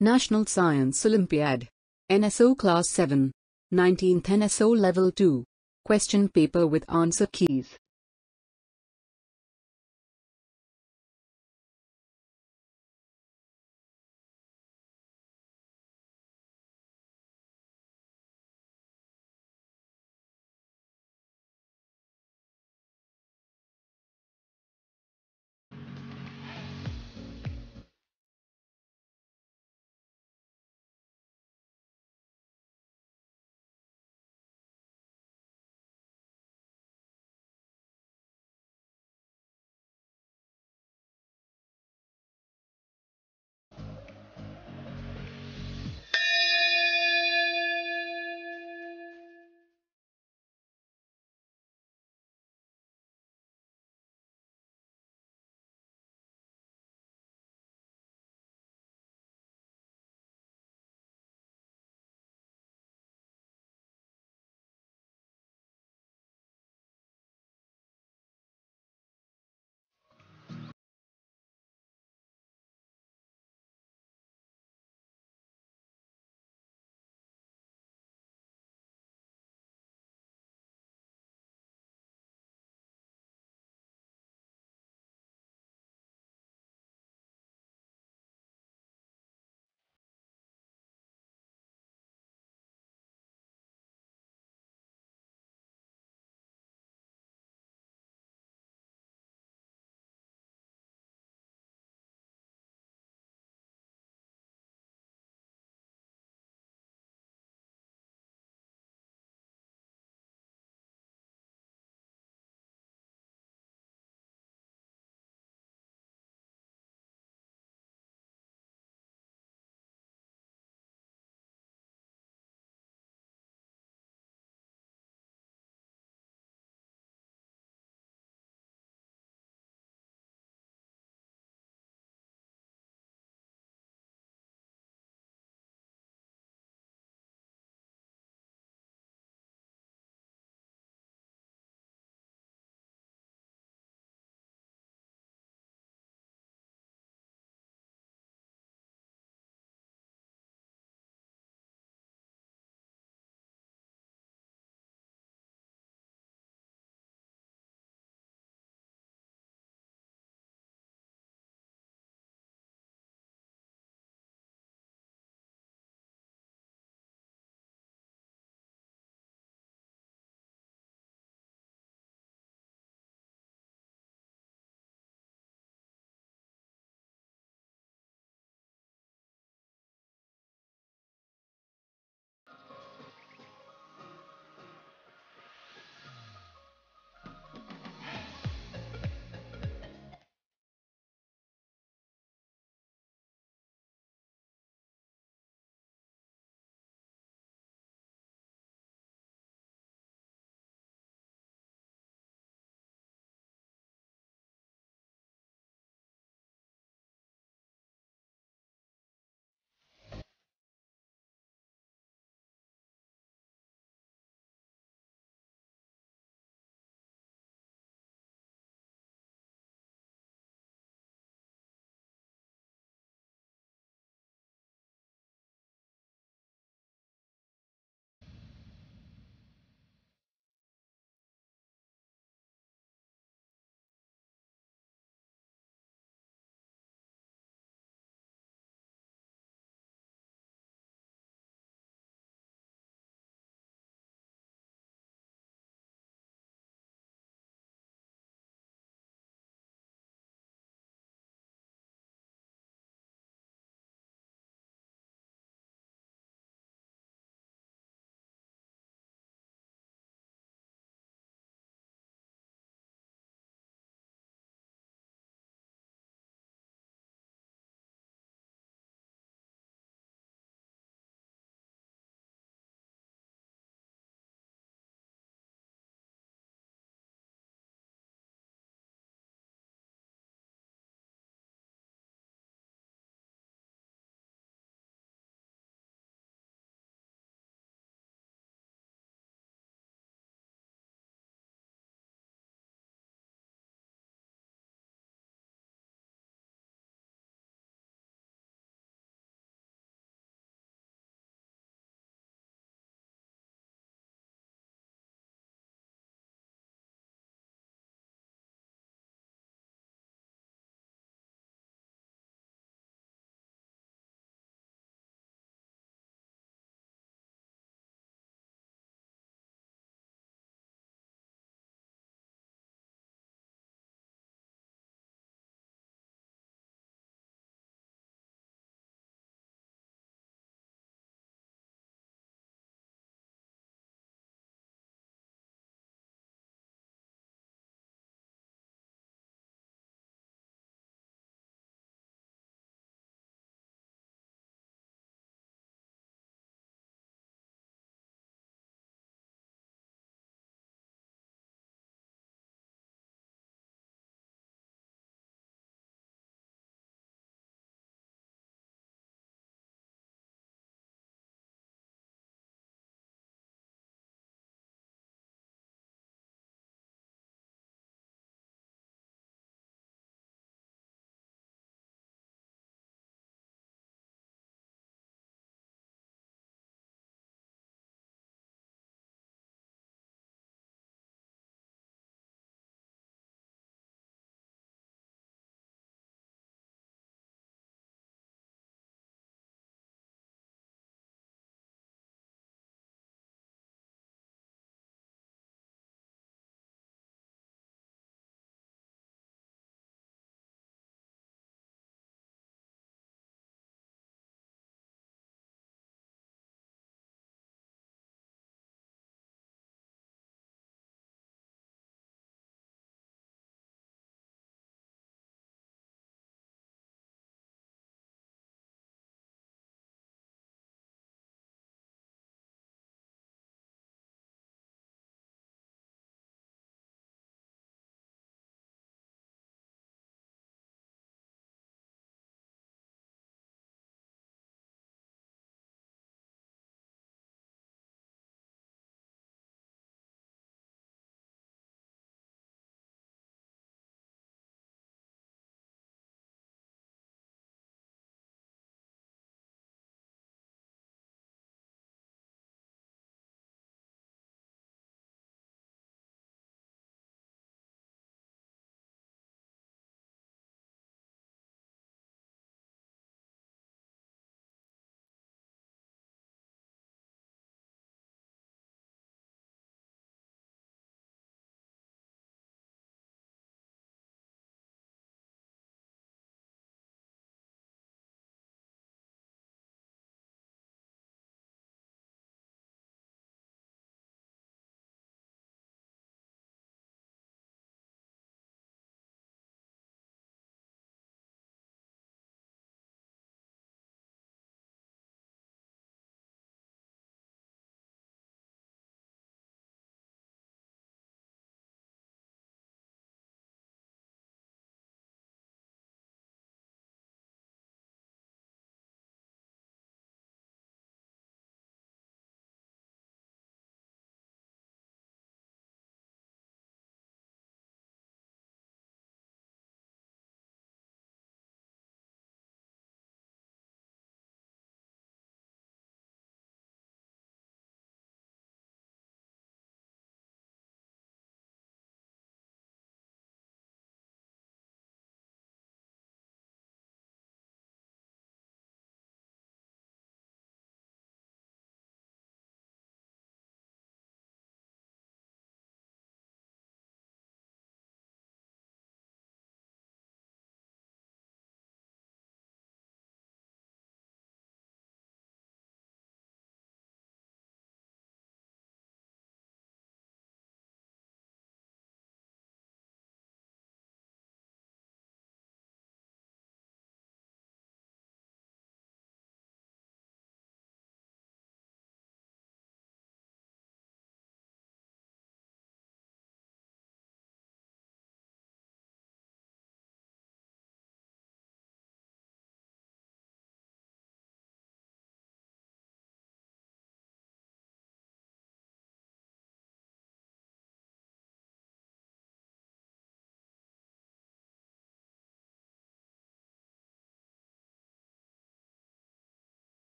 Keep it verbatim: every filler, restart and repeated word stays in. National Science Olympiad. N S O Class seven. nineteenth N S O Level two. Question paper with answer keys.